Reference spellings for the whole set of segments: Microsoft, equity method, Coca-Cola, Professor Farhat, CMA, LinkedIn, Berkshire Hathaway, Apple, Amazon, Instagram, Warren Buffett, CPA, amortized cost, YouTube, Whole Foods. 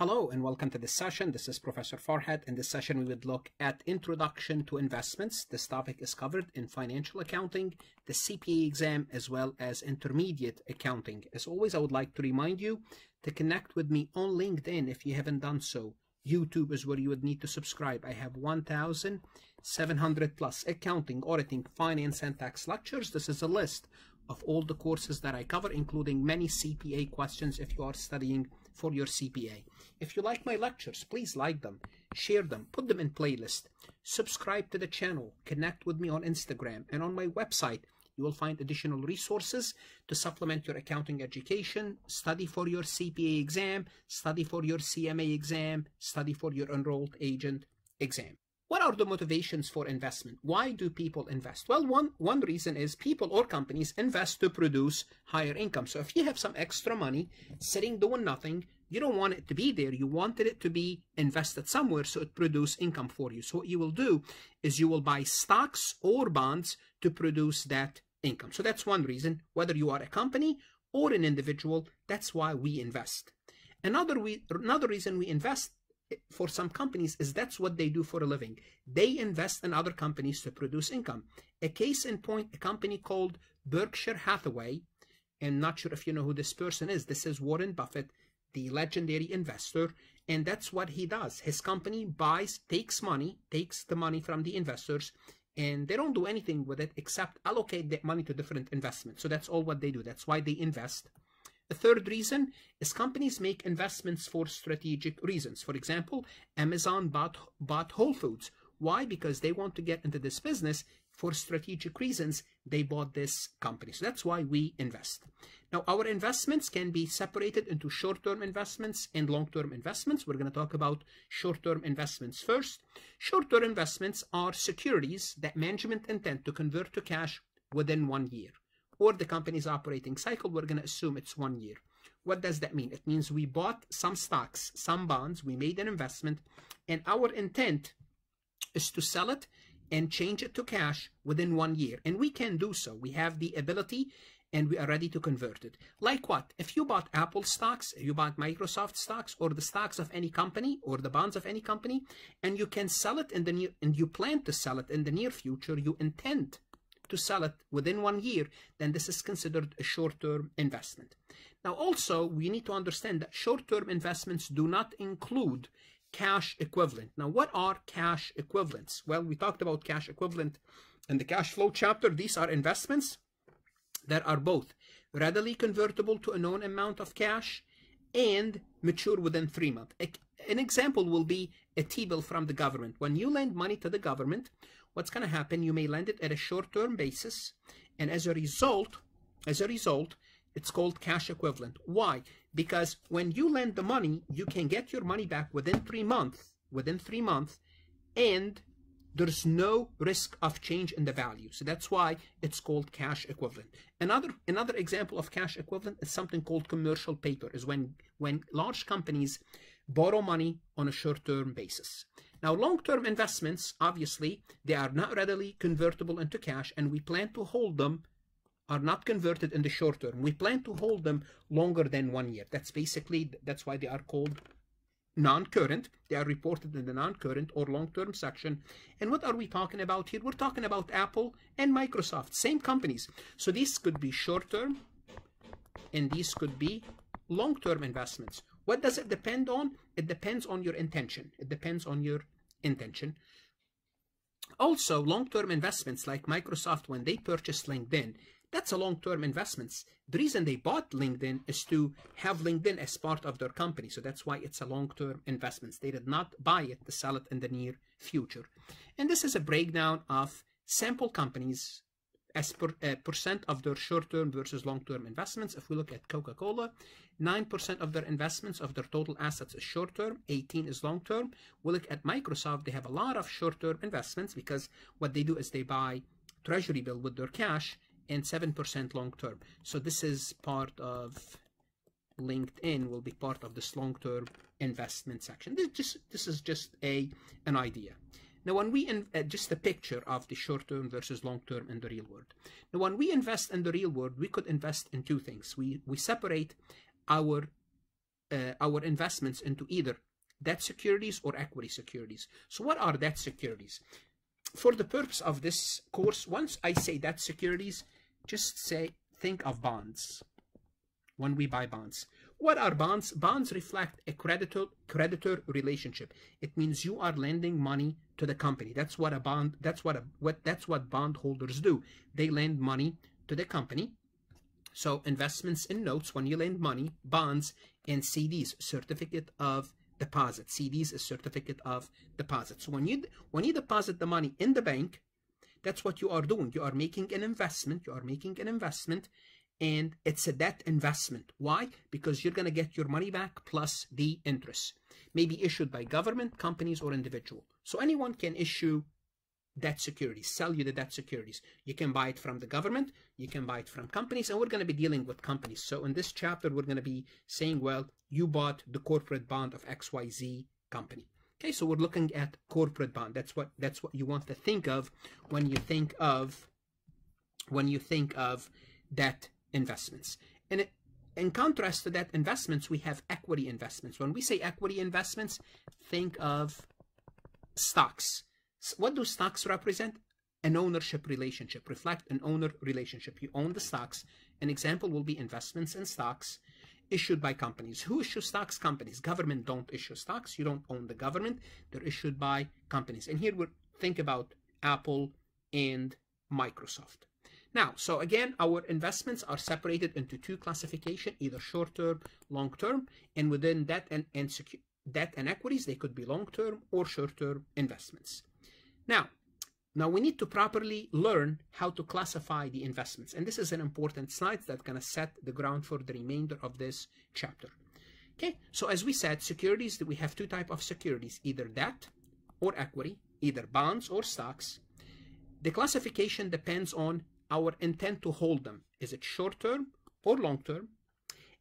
Hello and welcome to this session. This is Professor Farhat. In this session, we would look at Introduction to Investments. This topic is covered in Financial Accounting, the CPA exam, as well as Intermediate Accounting. As always, I would like to remind you to connect with me on LinkedIn if you haven't done so. YouTube is where you would need to subscribe. I have 1,700 plus accounting, auditing, finance, and tax lectures. This is a list of all the courses that I cover, including many CPA questions if you are studying for your CPA. If you like my lectures, please like them, share them, put them in playlist, subscribe to the channel, connect with me on Instagram, and on my website, you will find additional resources to supplement your accounting education, study for your CPA exam, study for your CMA exam, study for your enrolled agent exam. What are the motivations for investment? Why do people invest? Well, one reason is people or companies invest to produce higher income. So if you have some extra money sitting doing nothing, you don't want it to be there. You wanted it to be invested somewhere so it produces income for you. So what you will do is you will buy stocks or bonds to produce that income. So that's one reason, whether you are a company or an individual, that's why we invest. Another reason we invest for some companies is that's what they do for a living. They invest in other companies to produce income. A case in point, a company called Berkshire Hathaway, and not sure if you know who this person is. This is Warren Buffett, the legendary investor, and that's what he does. His company takes the money from the investors, and they don't do anything with it except allocate that money to different investments. So that's all what they do. That's why they invest. The third reason is companies make investments for strategic reasons. For example, Amazon bought Whole Foods. Why? Because they want to get into this business for strategic reasons. They bought this company. So that's why we invest. Now, our investments can be separated into short-term investments and long-term investments. We're going to talk about short-term investments first. Short-term investments are securities that management intend to convert to cash within 1 year. Or the company's operating cycle, we're going to assume it's 1 year. What does that mean? It means we bought some stocks, some bonds, we made an investment, and our intent is to sell it and change it to cash within 1 year. And we can do so. We have the ability and we are ready to convert it. Like what? If you bought Apple stocks, you bought Microsoft stocks, or the stocks of any company, or the bonds of any company, and you can sell it in the near, and you plan to sell it in the near future, you intend to sell it within 1 year, then this is considered a short-term investment. Now also, we need to understand that short-term investments do not include cash equivalent. Now what are cash equivalents? Well, we talked about cash equivalent in the cash flow chapter. These are investments that are both readily convertible to a known amount of cash and mature within 3 months. An example will be a T-bill from the government. When you lend money to the government, what's going to happen? You may lend it at a short-term basis, and as a result, it's called cash equivalent. Why? Because when you lend the money, you can get your money back within 3 months. And there's no risk of change in the value. So that's why it's called cash equivalent. Another example of cash equivalent is something called commercial paper. Is when large companies borrow money on a short-term basis. Now, long-term investments, obviously, they are not readily convertible into cash, and we plan to hold them, are not converted in the short term. We plan to hold them longer than 1 year. That's why they are called non-current. They are reported in the non-current or long-term section. And what are we talking about here? We're talking about Apple and Microsoft, same companies. So these could be short-term, and these could be long-term investments. What does it depend on? It depends on your intention. It depends on your intention. Also, long-term investments like Microsoft, when they purchased LinkedIn, that's a long-term investment. The reason they bought LinkedIn is to have LinkedIn as part of their company. So that's why it's a long-term investment. They did not buy it to sell it in the near future. And this is a breakdown of sample companies as percent of their short-term versus long-term investments. If we look at Coca-Cola, 9% of their investments of their total assets is short-term, 18 is long-term. We look at Microsoft, they have a lot of short-term investments because what they do is they buy treasury bill with their cash, and 7% long-term. So this is part of LinkedIn, will be part of this long-term investment section. This is just an idea. Now, when we just a picture of the short-term versus long-term in the real world. Now, when we invest in the real world, we could invest in two things. We separate our our investments into either debt securities or equity securities. So what are debt securities? For the purpose of this course, once I say debt securities, just say, think of bonds. When we buy bonds, what are bonds? Bonds reflect a creditor relationship. It means you are lending money to the company. That's what a bond. That's what bondholders do. They lend money to the company. So investments in notes. When you lend money, bonds and CDs, certificate of deposit. CDs is certificate of deposit. So when you deposit the money in the bank, that's what you are doing. You are making an investment. You are making an investment. And it's a debt investment. Why? Because you're going to get your money back plus the interest. Maybe issued by government, companies, or individual. So anyone can issue debt securities, sell you the debt securities. You can buy it from the government. You can buy it from companies. And we're going to be dealing with companies. So in this chapter, we're going to be saying, well, you bought the corporate bond of XYZ company. Okay, so we're looking at corporate bond. That's what you want to think of when you think of debt investments. And in contrast to that investments, we have equity investments. When we say equity investments, think of stocks. What do stocks represent? An ownership relationship, reflect an owner relationship. You own the stocks. An example will be investments in stocks issued by companies. Who issue stocks? Companies. Government don't issue stocks. You don't own the government. They're issued by companies. And here we think about Apple and Microsoft. Now, so again, our investments are separated into two classifications, either short-term, long-term, and within debt and equities, they could be long-term or short-term investments. Now we need to properly learn how to classify the investments, and this is an important slide that's going to set the ground for the remainder of this chapter. Okay, so as we said, securities, we have two types of securities, either debt or equity, either bonds or stocks. The classification depends on our intent to hold them. Is it short-term or long-term?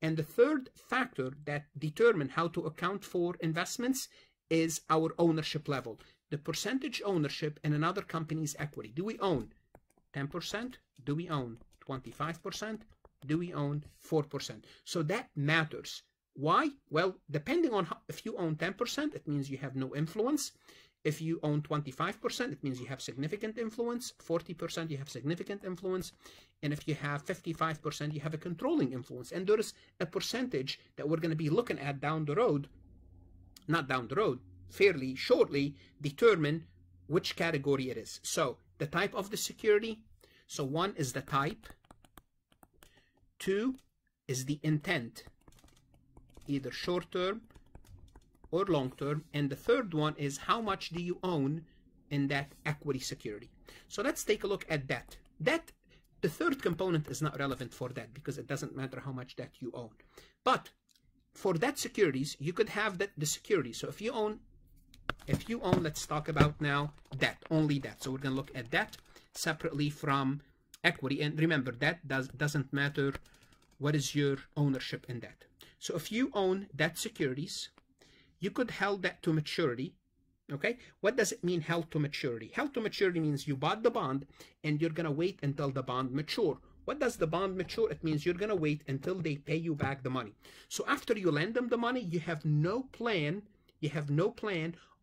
And the third factor that determines how to account for investments is our ownership level. The percentage ownership in another company's equity. Do we own 10%? Do we own 25%? Do we own 4%? So that matters. Why? Well, depending on how, if you own 10%, it means you have no influence. If you own 25%, it means you have significant influence. 40%, you have significant influence. And if you have 55%, you have a controlling influence. And there is a percentage that we're going to be looking at down the road, not down the road, fairly shortly, determine which category it is. So the type of the security. So one is the type. Two is the intent, either short-term or long-term, and the third one is how much do you own in that equity security. So let's take a look at debt. Debt, the third component is not relevant for debt because it doesn't matter how much debt you own. But for debt securities, you could have the security. So if you own, let's talk about now debt, only debt. So we're gonna look at debt separately from equity. And remember, debt doesn't matter what is your ownership in debt. So if you own debt securities, you could held that to maturity, okay? What does it mean, held to maturity? Held to maturity means you bought the bond and you're gonna wait until the bond mature. What does the bond mature? It means you're gonna wait until they pay you back the money. So after you lend them the money, you have no plan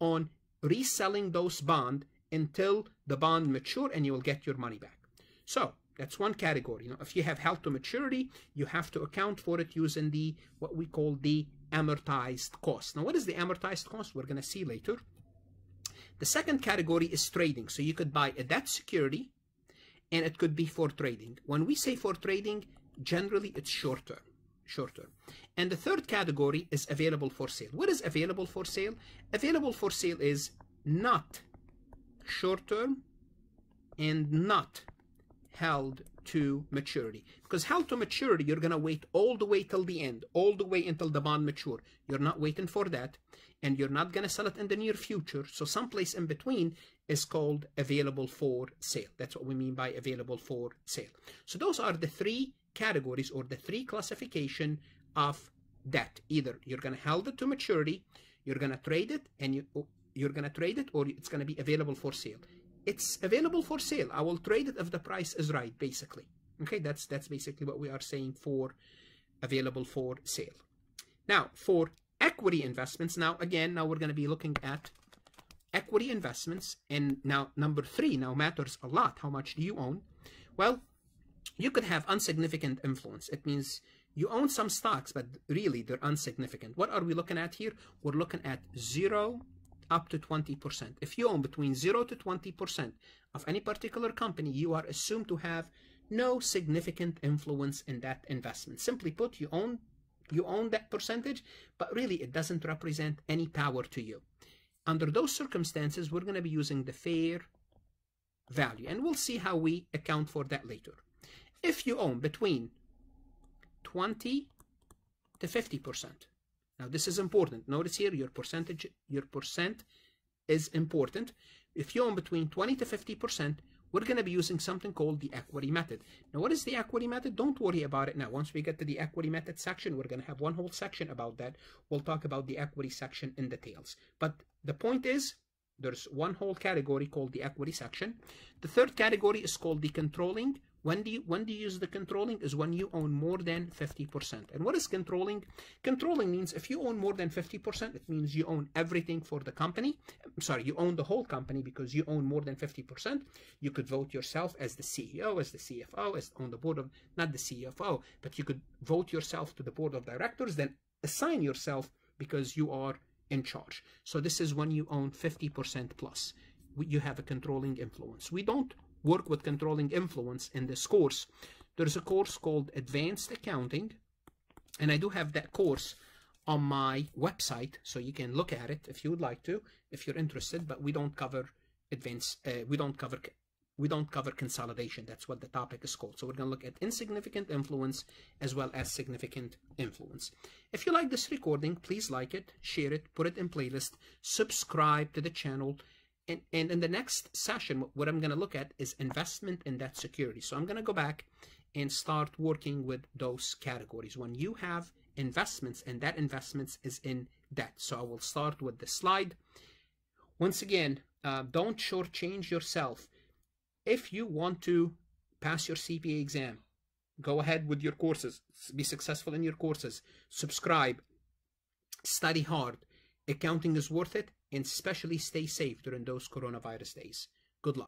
on reselling those bonds until the bond mature and you will get your money back. So that's one category. You know, if you have held to maturity, you have to account for it using the, what we call the amortized cost. Now, what is the amortized cost? We're going to see later. The second category is trading. So you could buy a debt security, and it could be for trading. When we say for trading, generally it's short term. And the third category is available for sale. What is available for sale? Available for sale is not short term and not held to maturity, because held to maturity, you're going to wait all the way till the end, all the way until the bond mature. You're not waiting for that, and you're not going to sell it in the near future. So someplace in between is called available for sale. That's what we mean by available for sale. So those are the three categories or the three classification of debt. Either you're going to held it to maturity, you're going to trade it, and you're going to trade it, or it's going to be available for sale. It's available for sale. I will trade it if the price is right, basically. Okay, that's basically what we are saying for available for sale. Now, for equity investments, now we're going to be looking at equity investments. And now, number three, now matters a lot. How much do you own? Well, you could have insignificant influence. It means you own some stocks, but really they're insignificant. What are we looking at here? We're looking at 0 up to 20%. If you own between 0 to 20% of any particular company, you are assumed to have no significant influence in that investment. Simply put, you own that percentage, but really it doesn't represent any power to you. Under those circumstances, we're going to be using the fair value, and we'll see how we account for that later. If you own between 20 to 50%, now this is important. Notice here your percent is important. If you own between 20 to 50%, we're going to be using something called the equity method. Now, what is the equity method? Don't worry about it now. Once we get to the equity method section, we're going to have one whole section about that. We'll talk about the equity section in details. But the point is, there's one whole category called the equity section. The third category is called the controlling. When do you use the controlling? Is when you own more than 50%. And what is controlling? Controlling means if you own more than 50%, it means you own everything for the company. I'm sorry, you own the whole company because you own more than 50%. You could vote yourself as the CEO, as the CFO, as on the board of, not the CFO, but you could vote yourself to the board of directors, then assign yourself because you are in charge. So this is when you own 50% plus. You have a controlling influence. We don't work with controlling influence in this course. There's a course called Advanced Accounting, and I do have that course on my website, so you can look at it if you would like to, if you're interested. But we don't cover advanced, we don't cover consolidation. That's what the topic is called. So we're going to look at insignificant influence as well as significant influence. If you like this recording, please like it, share it, put it in playlist, subscribe to the channel. And in the next session, what I'm going to look at is investment in that security. So I'm going to go back and start working with those categories. When you have investments and that investments is in debt. So I will start with the slide. Once again, don't shortchange yourself. If you want to pass your CPA exam, go ahead with your courses, be successful in your courses, subscribe, study hard. Accounting is worth it, and especially stay safe during those coronavirus days. Good luck.